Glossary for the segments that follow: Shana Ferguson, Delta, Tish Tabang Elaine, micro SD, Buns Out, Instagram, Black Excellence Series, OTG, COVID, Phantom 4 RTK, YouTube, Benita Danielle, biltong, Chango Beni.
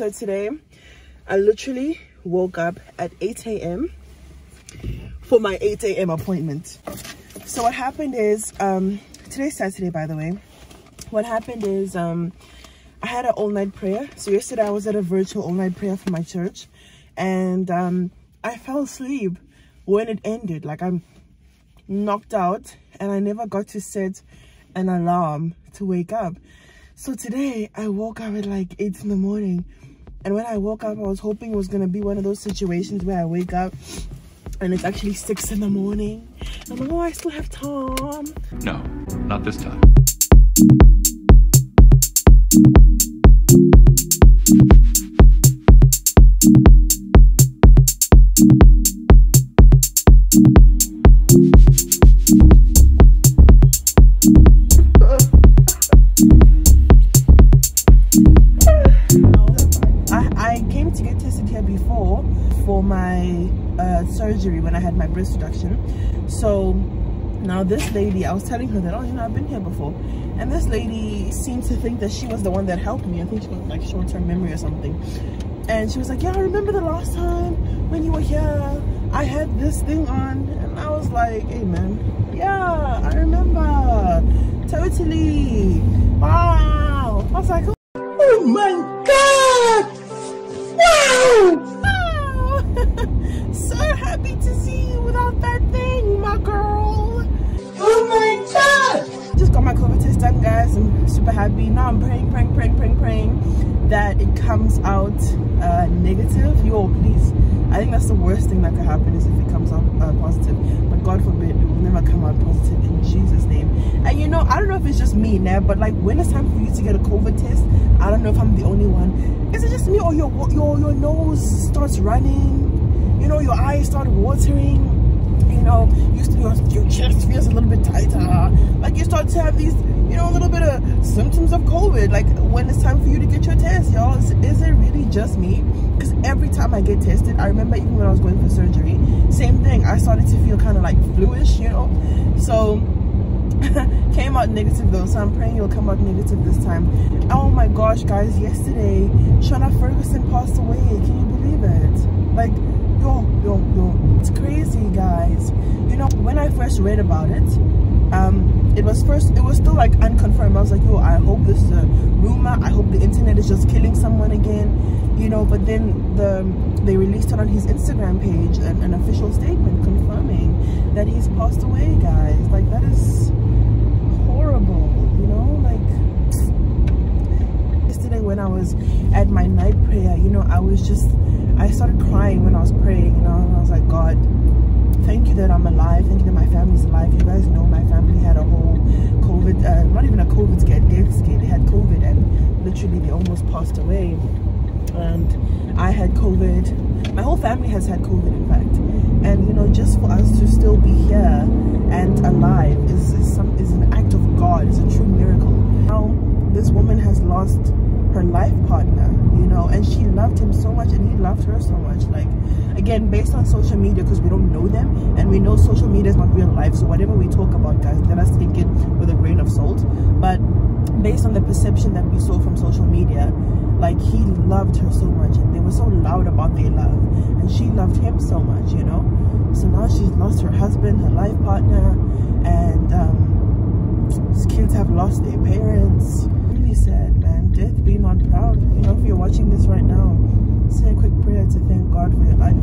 So today I literally woke up at 8 a.m. for my 8 a.m. appointment. So what happened is, today's Saturday, by the way. What happened is, I had an all-night prayer. So yesterday I was at a virtual all-night prayer for my church, and I fell asleep when it ended. Like, I'm knocked out, and I never got to set an alarm to wake up. So today I woke up at like 8 in the morning, and when I woke up I was hoping it was gonna be one of those situations where I wake up and it's actually 6 in the morning. I'm like, oh, I still have time. No, not this time. Surgery when I had my breast reduction. So now this lady, I was telling her that, oh, you know, I've been here before, and this lady seemed to think that she was the one that helped me. I think she was like short-term memory or something, and she was like, yeah, I remember the last time when you were here I had this thing on. And I was like, hey man, yeah, I remember totally. Wow. I was like, oh my god, wow. So happy to see you without that thing, my girl. Oh my god! Just got my COVID test done, guys. I'm super happy. Now I'm praying that it comes out negative. Yo, please. I think that's the worst thing that could happen, is if it comes out positive. But God forbid, it will never come out positive, in Jesus' name. And you know, I don't know if it's just me now, but like, when it's time for you to get a COVID test, I don't know if I'm the only one. Is it just me, or your nose starts running? You know, your eyes start watering, you know, your chest feels a little bit tighter. Like, you start to have these, you know, a little bit of symptoms of COVID. Like, when it's time for you to get your test, y'all, is it really just me? Because every time I get tested, I remember even when I was going for surgery, same thing. I started to feel kind of like fluish, you know. So came out negative though, so I'm praying you'll come out negative this time. Oh my gosh, guys, yesterday Shana Ferguson passed away. Can you believe it? Like, yo, it's crazy, guys. You know, when I first read about it, it was still like unconfirmed. I was like, yo, I hope this is a rumor. I hope the internet is just killing someone again, you know. But then they released it on his Instagram page, an official statement confirming that he's passed away, guys. Like, that is horrible, you know. Like, yesterday when I was at my night prayer, you know, I started crying when I was praying, you know, and I was like, God, thank you that I'm alive. Thank you that my family's alive. You guys know my family had a whole COVID, not even a COVID scare, death scare. They had COVID, and literally they almost passed away. And I had COVID. My whole family has had COVID, in fact. And, you know, just for us to still be here and alive is an act of God. It's a true miracle. Now, this woman has lost her life partner, you know, and she loved him so much and he loved her so much. Like, again, based on social media, because we don't know them, and we know social media is not real life, so whatever we talk about, guys, let us take it with a grain of salt. But based on the perception that we saw from social media, like, he loved her so much and they were so loud about their love, and she loved him so much, you know. So now she's lost her husband, her life partner, and his kids have lost their parents. Really sad, man. Death be not proud. You know, if you're watching this right now, say a quick prayer to thank God for your life.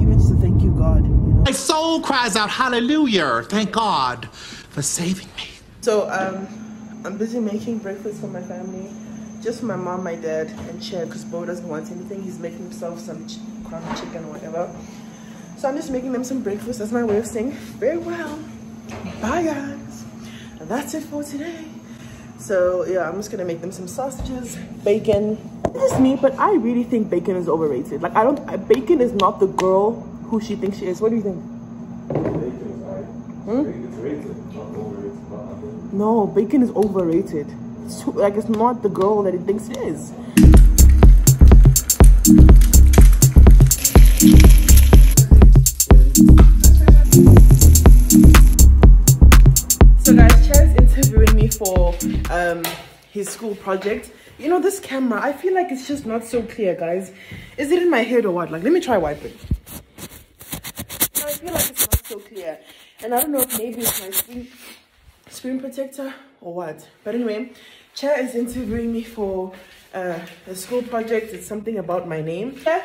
Even just to thank you, God, you know. My soul cries out, hallelujah, thank God for saving me. So I'm busy making breakfast for my family, just for my mom, my dad, and Chair, because Bo doesn't want anything. He's making himself some crumb chicken or whatever. So I'm just making them some breakfast. That's my way of saying very well, bye guys, and that's it for today. So yeah, I'm just gonna make them some sausages, bacon. This is me, but I really think bacon is overrated. Like, bacon is not the girl who she thinks she is. What do you think? Bacon is right. Hmm? Bacon's rated, not overrated, not overrated. No, bacon is overrated. It's too, like, it's not the girl that it thinks it is. So guys, Chair's interviewing me for his school project. You know, this camera, I feel like it's just not so clear, guys. Is it in my head or what? Like, let me try wiping. No, I feel like it's not so clear. And I don't know if maybe it's my screen protector or what. But anyway, Cha is interviewing me for a school project. It's something about my name. Cha?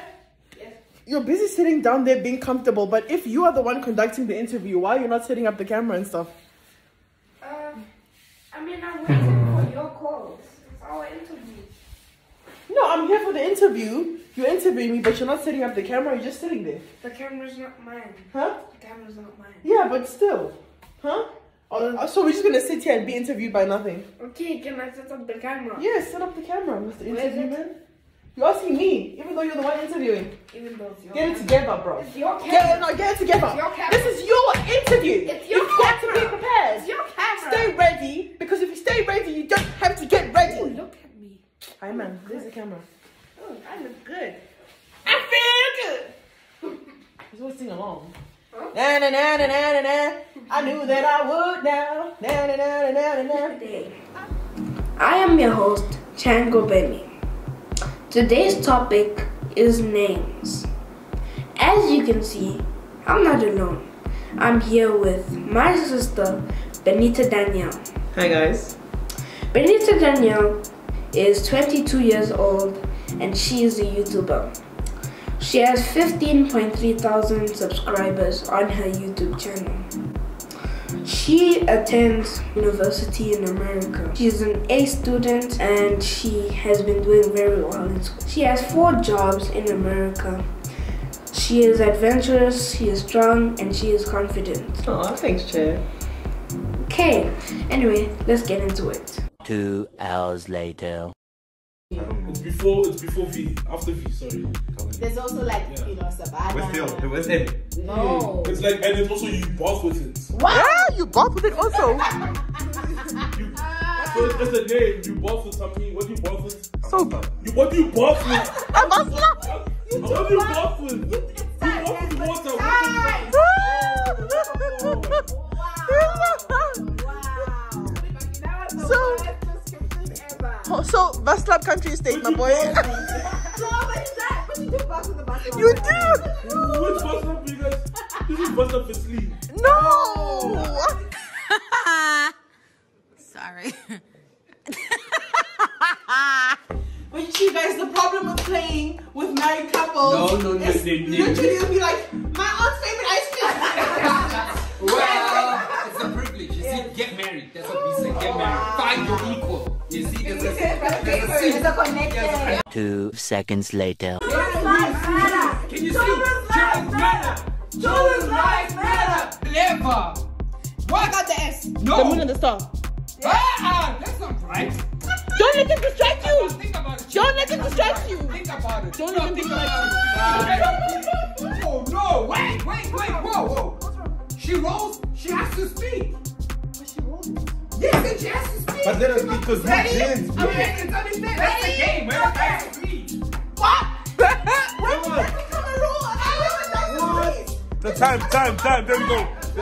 Yeah. You're busy sitting down there being comfortable, but if you are the one conducting the interview, why are you not setting up the camera and stuff? I mean, I'm waiting for your calls. It's our interview. No, I'm here for the interview. You're interviewing me, but you're not setting up the camera. You're just sitting there. The camera's not mine. Huh? The camera's not mine. Yeah, but still. Huh? So we're just going to sit here and be interviewed by nothing. Okay, can I set up the camera? Yeah, set up the camera, Mr. Interview Man. You're asking me, even though you're the one interviewing. Even though it's your camera. Get it together, bro. It's your camera. Get it together. It's your camera. This is your interview. It's your camera. You've got to be prepared. It's your camera. Stay ready, because if you stay ready, you don't have to get ready. Ooh, look at me. Hi, man. There's the camera. Oh, I look good. I feel good. You're supposed to sing along. Huh? Na, na, na, na, na, na, na. I knew that I would now. Na, na, na, na, na, na. Today, I am your host, Chango Beni. Today's topic is names. As you can see, I'm not alone. I'm here with my sister, Benita Danielle. Hi guys. Benita Danielle is 22 years old and she is a YouTuber. She has 15.3 thousand subscribers on her YouTube channel. She attends university in America. She's an A student and she has been doing very well in school. She has 4 jobs in America. She is adventurous, she is strong, and she is confident. Oh, thanks, Chair. Okay, anyway, let's get into it. 2 hours later. It's before V, after V, sorry. There's also like, yeah. You know, Savannah. West Hill. No. It's like, and it's also you bath with it. What? Yeah, you bath with it also. So it's just a name, you bath with something. What do you bath with? Soap. What do you bath with? I'm a slap. What do you bath with? You bath with water. Wow. So. So, Vaslab country state, my boy. No, but that, but you do bath with the bathroom. You do! Which Vaslab do you guys? This is Vaslab for sleep. No! Sorry. But you guys, the problem with playing with married couples. No. Literally, you'll be like, my aunt's favorite ice cream. Well, it's a privilege. You see, get married. That's what we say, get married. Find your equal. You see, there's a 2 seconds later. Children's lives matter. Can you see? Children's matter. Children's lives matter. Never. Why got the S? No. The moon and the star. Yeah. Ah, that's not right. Don't let it distract you. Think about it. Don't let it distract you. Think about it. Don't let it distract you. Oh no! Wait! Whoa! She rolls. She has to speak. But she rolls. Yes, she has to speak. But let us speak because we're kids. I mean, it's understand. That's the game. We're okay. What? What? The time. There we go. This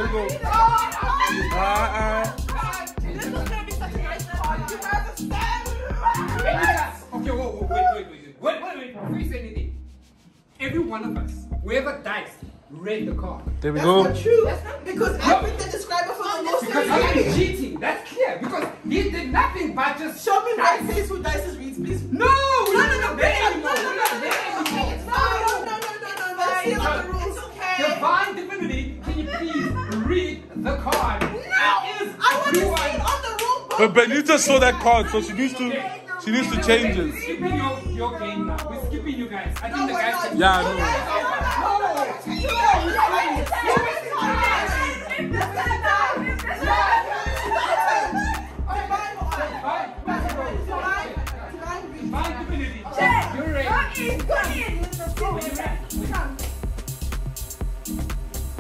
is gonna be such a nice party. You understand? Okay, wait. Freeze anything. Every one of us, whoever dies, rent the car. There we go. That's not true. That's not because I think the describer for the most. Because I'm cheating. That's clear. Because he did nothing but just show me my face who dies as reads, please. No, we're not there anymore. No. It's okay. Divine divinity, can you please read the card? No. I want to see it on the rule book. But Benita saw that card, so she needs to change it. We're skipping your game now. We're skipping you guys. I think the guys. Yeah, I know.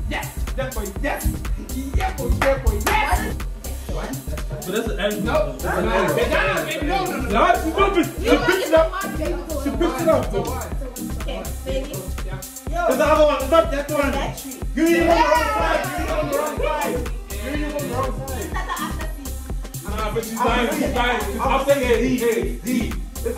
Yes, but that's the end. No, she picked it up. There's the other one, it's not that one. You didn't want the wrong side. Nah, but she's dying. After here, he. The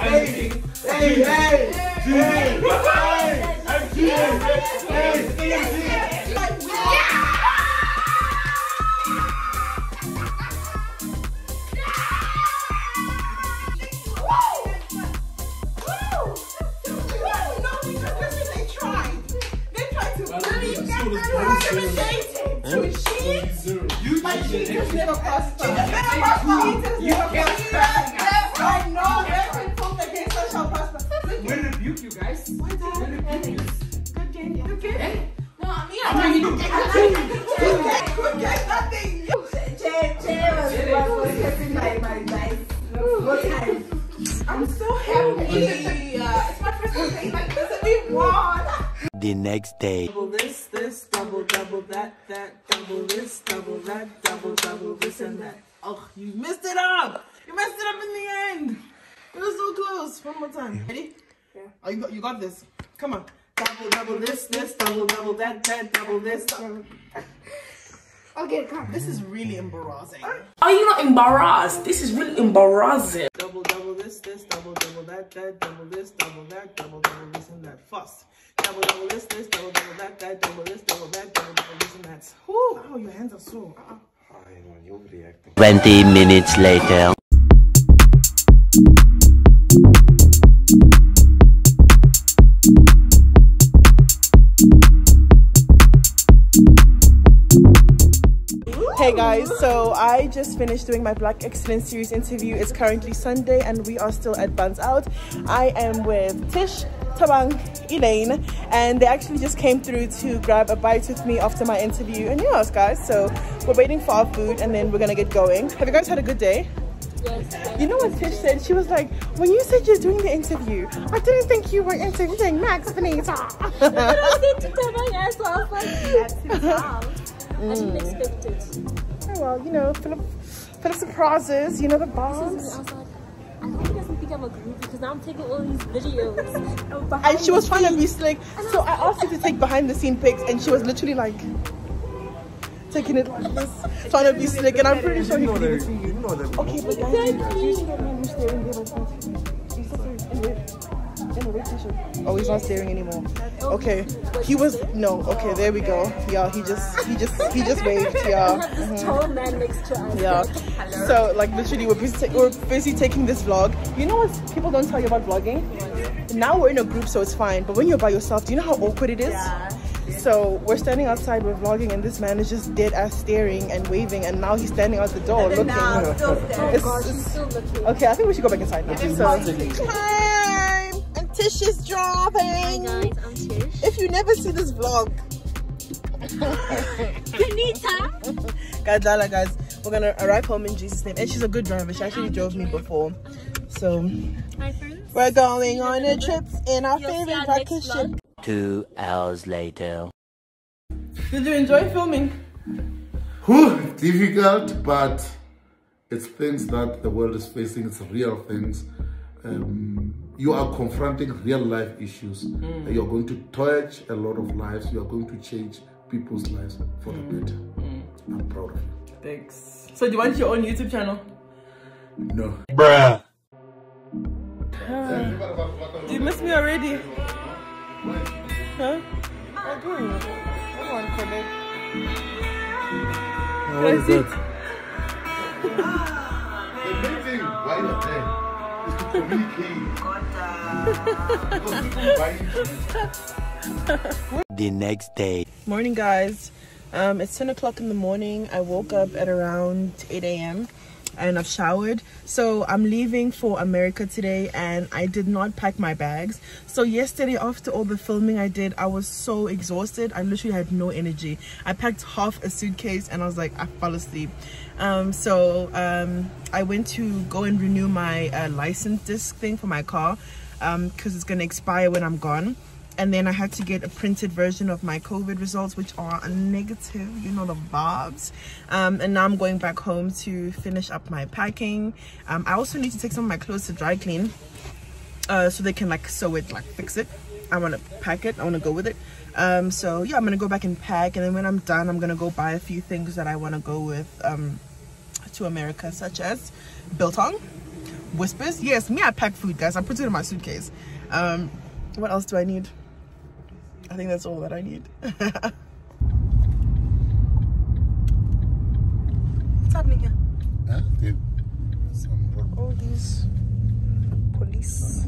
next day. Double this, double that, double this, double that, double this and that. Oh, you messed it up! You messed it up in the end! It was so close. One more time. Ready? Yeah. Oh, you got this. Come on. Double this, double that, double this. Okay, come on. This is really embarrassing. Are you not embarrassed? This is really embarrassing. Double this, double that, double that, double this and that. Fast. Double this, double that, double this and that. Whew. Oh, your hands are so. I know, you're reacting. 20 minutes later. Hey guys, so I just finished doing my Black Excellence Series interview. It's currently Sunday and we are still at Buns Out. I am with Tish Tabang Elaine, and they actually just came through to grab a bite with me after my interview. And yes guys, so we're waiting for our food and then we're gonna get going. Have you guys had a good day? Yes. You know what Tish said? She was like, when you said you're doing the interview, I didn't think you were interviewing Max Benita. I didn't expect it. Oh well, you know, full of surprises, you know the bombs. I was like, I hope he doesn't think I'm a groupie because now I'm taking all these videos. And she was trying to be slick. So I asked her to take behind the scene pics and she was literally like taking it like this, trying to be slick, and I'm pretty sure he did it. Okay, but guys, oh, he's not staring anymore. Okay, he was no. Okay, there we go. Yeah, he just waved. Yeah. Tall man next to us. Yeah. So like literally, we're busy taking this vlog. You know what people don't tell you about vlogging? Now we're in a group, so it's fine. But when you're by yourself, do you know how awkward it is? So we're standing outside, we're vlogging, and this man is just dead ass staring and waving, and now he's standing out the door looking. Oh gosh, he's still looking. Okay, I think we should go back inside now. Tish is dropping. Hi guys, I'm Tish. If you never see this vlog, Benita. guys, we're gonna arrive home in Jesus' name. And she's a good driver. She actually drove me before. So, hi friends. We're going on a trip in our favorite rocket ship. 2 hours later. Did you enjoy filming? Whew, difficult, but it's things that the world is facing. It's real things. You are confronting real life issues. You're going to touch a lot of lives. You're going to change people's lives for the better. I'm proud of you. Thanks. So do you want your own YouTube channel? No. Bruh. Do you miss me already? Huh? Oh, good. Come on, the next day. Morning guys, it's 10 o'clock in the morning. I woke up at around 8 a.m. and I've showered, so I'm leaving for America today, and I did not pack my bags. So yesterday, after all the filming I did, I was so exhausted. I literally had no energy. I packed half a suitcase and I was like, I fell asleep. So I went to go and renew my license disc thing for my car because it's going to expire when I'm gone. And then I had to get a printed version of my COVID results, which are negative, you know, the vibes. And now I'm going back home to finish up my packing. I also need to take some of my clothes to dry clean so they can like sew it, like fix it. I want to pack it. I want to go with it. So yeah, I'm going to go back and pack. And then when I'm done, I'm going to go buy a few things that I want to go with to America, such as biltong, Whispers. Yes, me, I pack food, guys. I put it in my suitcase. What else do I need? I think that's all that I need. What's happening here? All these police.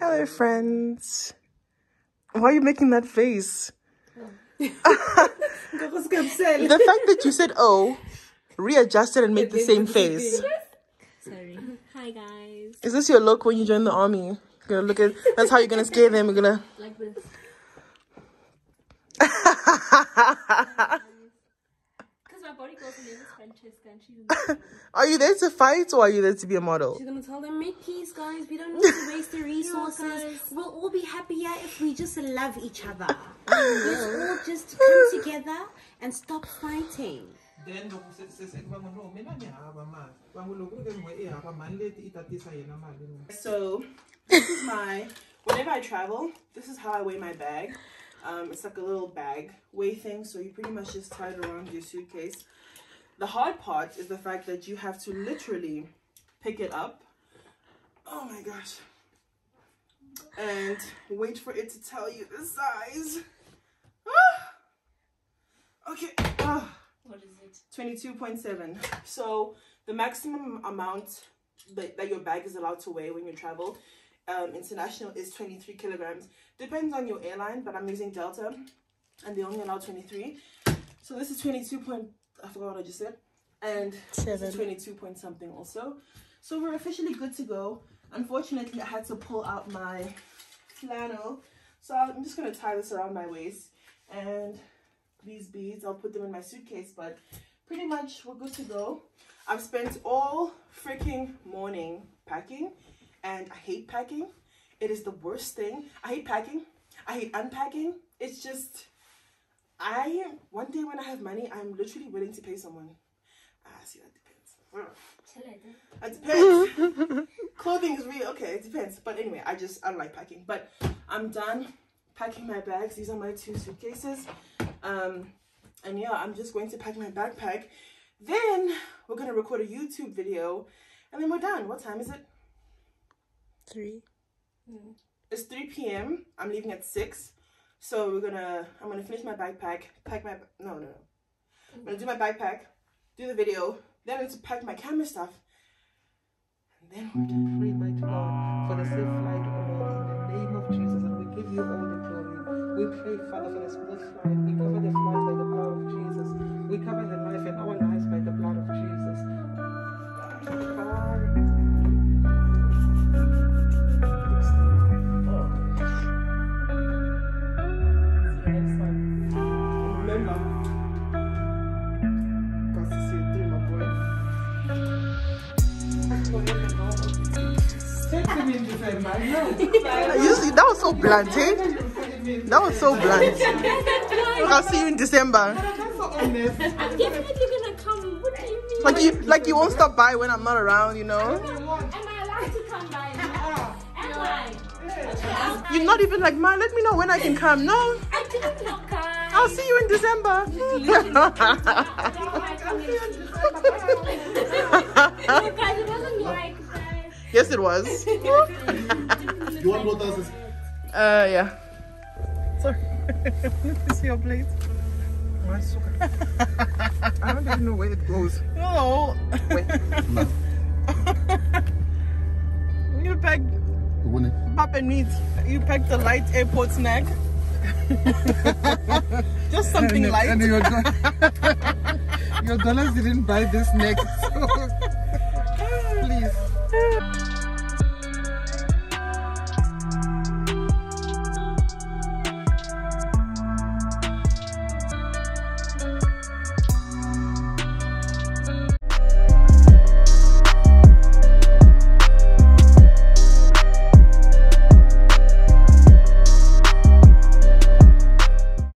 Hello, friends. Why are you making that face? Oh. The fact that you said, oh, readjusted and made the same face. Sorry. Hi, guys. Is this your look when you join the army? You're gonna look at, that's how you're gonna scare them. You're gonna like this. Because my body goes in Francesca and she's. Are you there to fight or are you there to be a model? She's gonna tell them, make peace, guys. We don't need to waste the resources. We'll all be happier if we just love each other. Let's all just come together and stop fighting. Then so this is my, whenever I travel, this is how I weigh my bag. It's like a little bag weigh thing, so you pretty much just tie it around your suitcase. The hard part is the fact that you have to literally pick it up, oh my gosh, and wait for it to tell you the size. Ah! Okay. Ah. What is it? 22.7. So the maximum amount that your bag is allowed to weigh when you travel international is 23 kilograms. Depends on your airline, but I'm using Delta and they only allow 23. So this is 22. I forgot what I just said. And this is 22 point something also. So we're officially good to go. Unfortunately, I had to pull out my flannel. So I'm just going to tie this around my waist. And these beads, I'll put them in my suitcase, but pretty much we're good to go. I've spent all freaking morning packing, and I hate packing. It is the worst thing. I hate packing. I hate unpacking. It's just, one day when I have money, I'm literally willing to pay someone. See, that depends. That depends. Clothing is real. Okay, it depends. But anyway, I don't like packing. But I'm done packing my bags. These are my two suitcases. And yeah, I'm just going to pack my backpack. Then we're going to record a YouTube video and then we're done. What time is it? 3. Mm. It's 3 p.m. I'm leaving at 6. So I'm going to finish my backpack, I'm going to do my backpack, do the video, then I'm going to pack my camera stuff. And then we're done. Pray might God for the safe flight over in the name of Jesus, and we give you all the glory. We pray, Father, for the smooth flight. We cover the flight by the power of Jesus. We cover the life and our lives by the blood of Jesus. That was so blunt, eh? That was so blunt. I'll see you in December. I'm definitely gonna come. What do you mean? Like you won't stop by when I'm not around, you know? Am I allowed to come by? Am I? You're not even like, Ma, let me know when I can come. No. I didn't know, guys. I'll see you in December. No, guys, it wasn't like. Yes, it was. You want more dances? Yeah. Sorry. This is your plate. I don't even know where it goes. Oh. Wait. No. You packed pap and meat. You packed the light airport snack. Just something light. And your dollars didn't buy this snack. So.